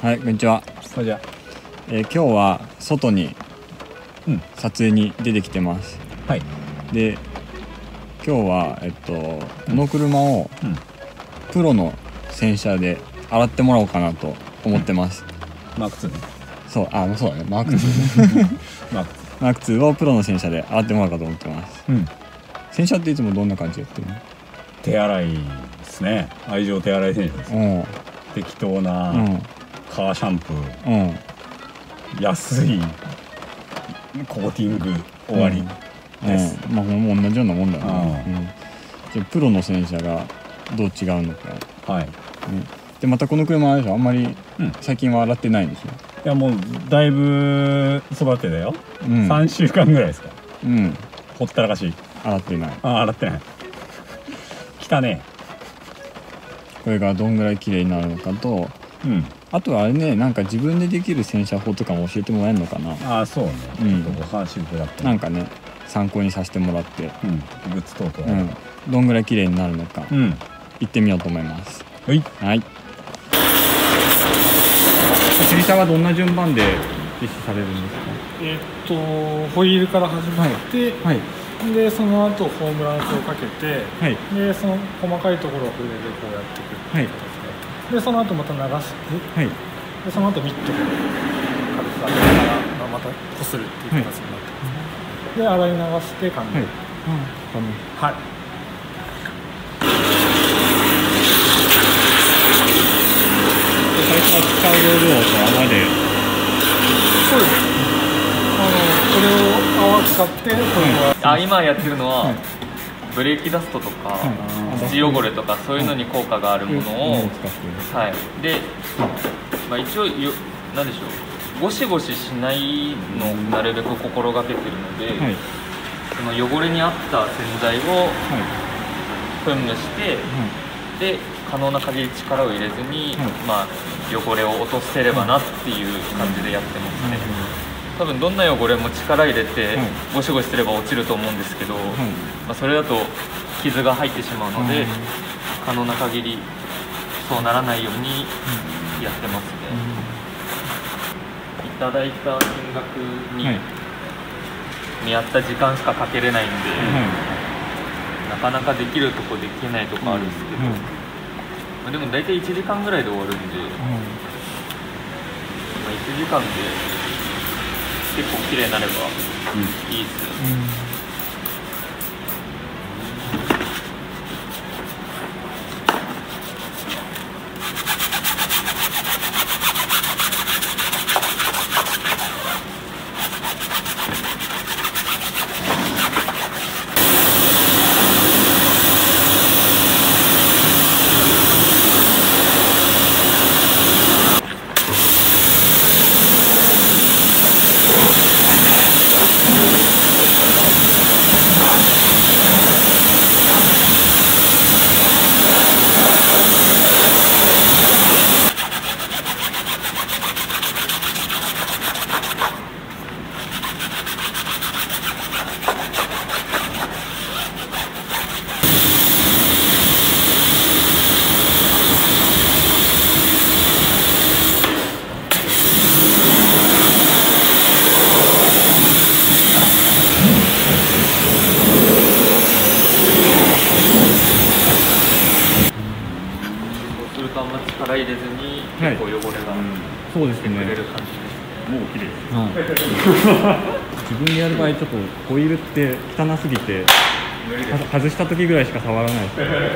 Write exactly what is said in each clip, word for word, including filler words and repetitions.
はい、こんにちは。こんにちは。えー、今日は外に撮影に出てきてます。うん、はい。で、今日はえっとこの車をプロの洗車で洗ってもらおうかなと思ってます。うん、マークツーね。そう、あ、そうだね、マークツー。マークツー。マークツーをプロの洗車で洗ってもらおうかと思ってます。うん。洗車っていつもどんな感じでやってるの？手洗いですね。愛情手洗い洗車です。うん。適当な。うん。カーシャンプー、うん、安いコーティング終わりです、うんうん、まあもう同じようなもんだね、うんうん、じゃあプロの洗車がどう違うのか、はい、うん、でまたこの車あれでしょ、あんまり最近は洗ってないんですよ、うん、いやもうだいぶ育てだよ、うん、さんしゅうかんぐらいですか、うん、ほったらかし洗ってない、あ洗ってないきたね。これがどんぐらい綺麗になるのかと、うん、あとはあれね、なんか自分でできる洗車法とかも教えてもらえるのかな。あ、そうね。うん。ご飯だって。なんかね、参考にさせてもらって、うん、グッズトークは、うん、どんぐらい綺麗になるのか、うん、行ってみようと思います。はい。はい。洗車はどんな順番で実施されるんですか。えっとホイールから始まって、はい、でその後ホームランスをかけて、はい、でその細かいところを筆でこうやっていく。はい、でその後また流して、はい、でその後ミットで軽く当てながらまたこするっていう形になってます、はい、で洗い流して完了、はい、はい、最初は使う道具を泡で、そうです、あのこれを泡使って、うん、あ、今やってるのは、はい、ブレーキダストとか、うん、土汚れとかそういうのに効果があるものを、うん、はい、で、まあ、一応よ、なんでしょう、ゴシゴシしないのをなるべく心がけてるので、はい、その汚れに合った洗剤を噴霧して、はい、で可能な限り力を入れずに、はい、まあ、汚れを落とせればなっていう感じでやってますね。はい、多分どんな汚れも力入れてゴシゴシすれば落ちると思うんですけど、はい、まあ、それだと傷が入ってしまうので、はい、可能な限りそうならないようにやってますね。はい、いただいた金額に見合った時間しかかけれないんで、はい、なかなかできるとこできないとこあるんですけど、はい、まあ、でも大体いちじかんぐらいで終わるんで、はい、まあ、いちじかんで結構綺麗になればいいです、うんうん、力入れずに結構汚れがそうですね、もう綺麗です、はい、自分でやる場合ちょっとホイールって汚すぎて外した時ぐらいしか触らないですそうですよね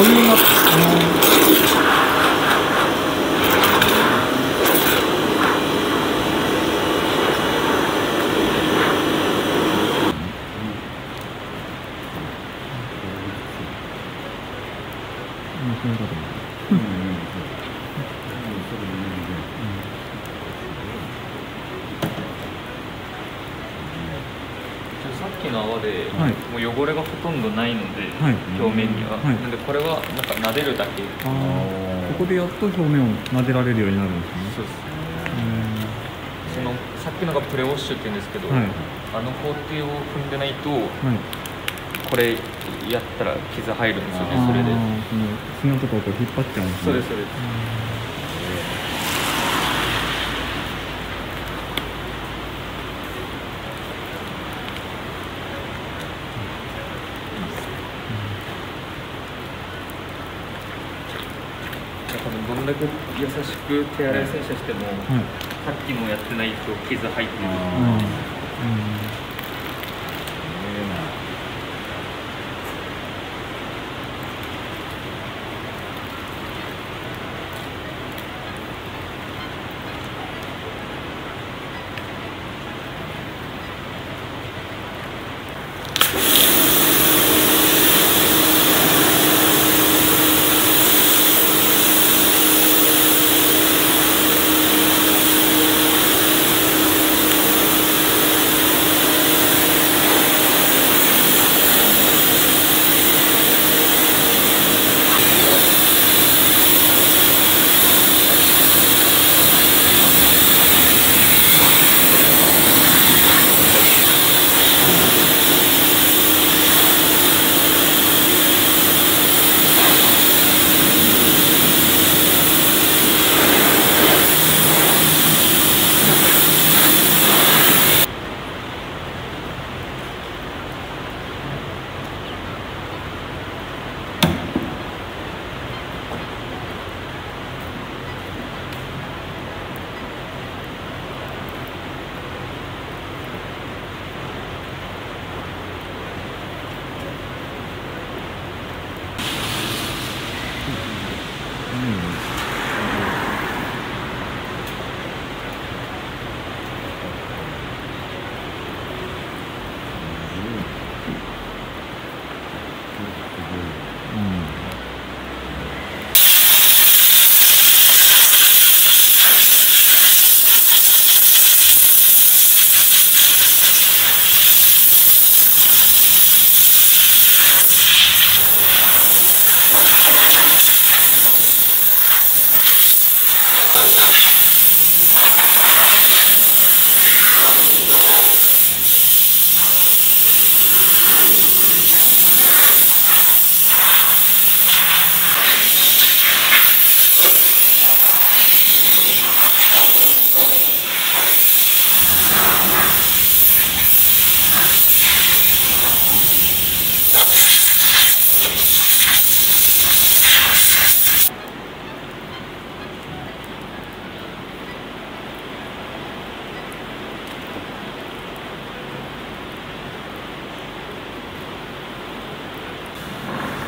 お湯になってますね。さっきの泡で、はい、もう汚れがほとんどないので、はい、表面には、はい、なのでこれはなんか撫でるだけ。ここでやっと表面を撫でられるようになるんですね。そうですね。そのさっきのがプレウォッシュって言うんですけど、はい、あの工程を踏んでないと、はい、これやったら傷入るんですよね。それで砂とかをこう引っ張っちゃうんですね。そうですそうです。どんだけ優しく手洗い洗車しても、はい、さっきのやってないと傷入ってる。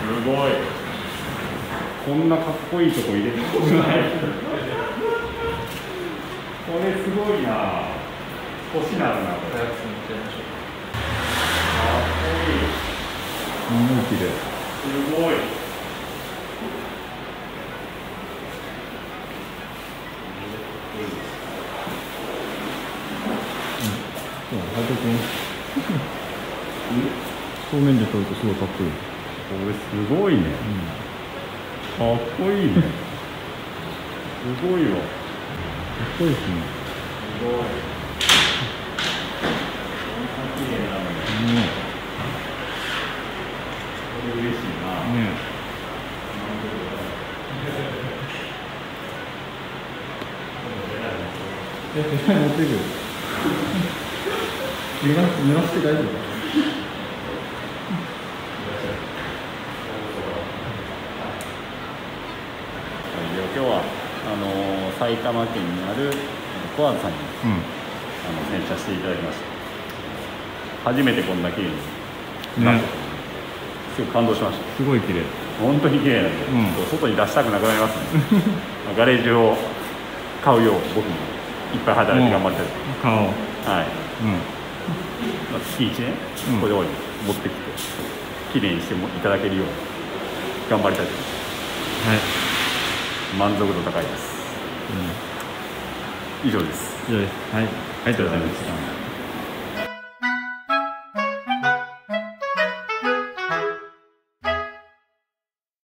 すごい。こんなかっこいいとこ入れたことない。これすごいな。欲しいなるな。これかっこいい。うん、きれい。すごい。正面で撮るとすごいかっこいい。これすごいね、うん、かっこいいね。すごいわ。かっこいいですね。すごい。こんな綺麗なのに、ね、これ嬉しいな、ね、え、手伝い持ってくる。濡らして、濡らして大丈夫。今日はあのー、埼玉県にある小和さんに、うん、あの洗車していただきました。初めてこんな綺麗に、ね、すごい感動しました。すごい綺麗。本当に綺麗なんで、うん、外に出したくなくなりますね。ガレージを買うよう僕もいっぱい働いて頑張りたいです。買おう。はい。うん。月いちねんこれを持ってきて綺麗にしてもいただけるように頑張りたいと思います。はい。満足度高いです。うん、以上です。以上です。はい。ありがとうございました。